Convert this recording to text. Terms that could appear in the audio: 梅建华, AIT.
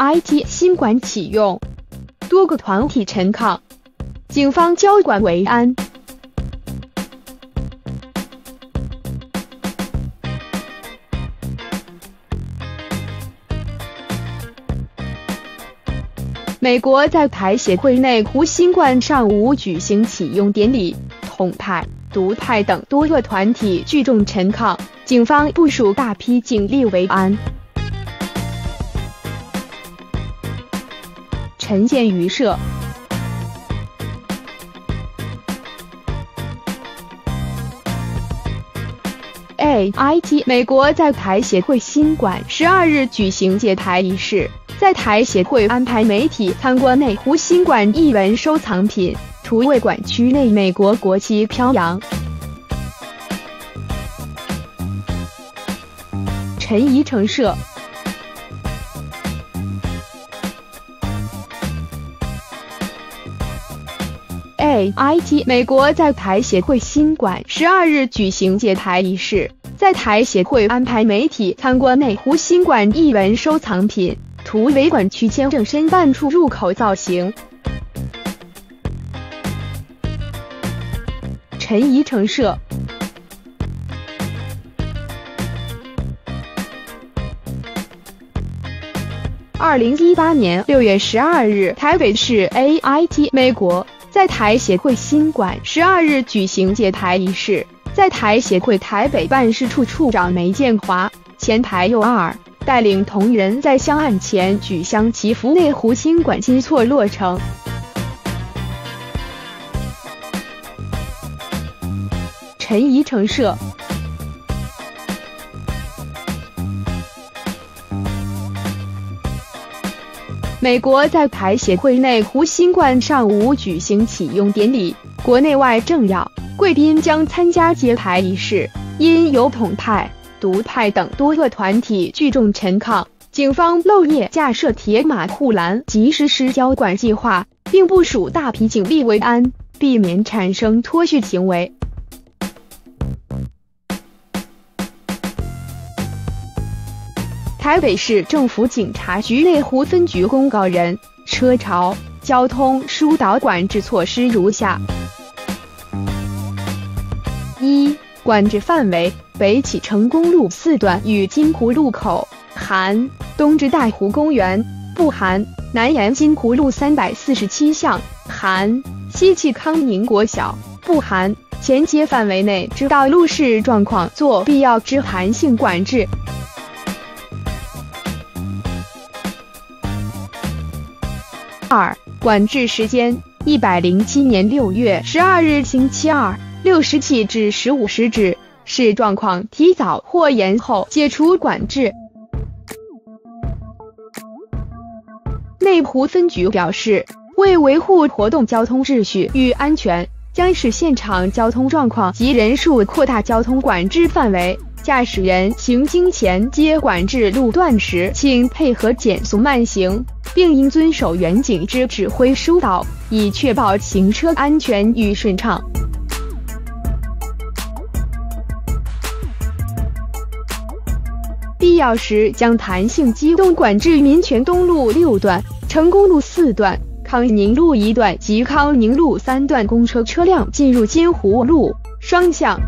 AIT 新管启用，多个团体陈抗，警方交管维安。美国在台协会内湖新馆上午举行启用典礼，统派、独派等多个团体聚众陈抗，警方部署大批警力维安。 陈建于社，AIT 美国在台协会新馆12日举行戒台仪式，在台协会安排媒体参观内湖新馆艺文收藏品，图为馆区内美国国旗飘扬。陈怡诚社。 AIT 美国在台协会新馆12日举行戒台仪式，在台协会安排媒体参观内湖新馆艺文收藏品，图为馆区签证申办处入口造型。陈怡诚社。 2018年6月12日，台北市 AIT 美国。 在台协会新馆12日举行戒台仪式，在台协会台北办事处处长梅建华、前台佑二带领同仁在香案前举香祈福内湖新馆新错落成。陈怡诚社。 美国在台协会内湖新馆上午举行启用典礼，国内外政要、贵宾将参加戒台仪式。因有统派、独派等多个团体聚众陈抗，警方漏夜架设铁马护栏及实施交管计划，并部署大批警力维安，避免产生脱序行为。台北市政府警察局内湖分局公告人：车潮、交通疏导管制措施如下：1、管制范围：北启成公路4段与金湖路口（含东至大湖公园，不含），南沿金湖路347巷（含西气康宁国小，不含）前街范围内之道路事状况做必要之弹性管制。 2、管制时间：2007年6月12日星期二6时起至15时止，视状况提早或延后解除管制。内湖分局表示，为维护活动交通秩序与安全，将视现场交通状况及人数扩大交通管制范围。 驾驶人行经前街管制路段时，请配合减速慢行，并应遵守远警之指挥疏导，以确保行车安全与顺畅。必要时将弹性机动管制民权东路6段、成功路4段、康宁路1段及康宁路3段公车车辆进入金湖路双向。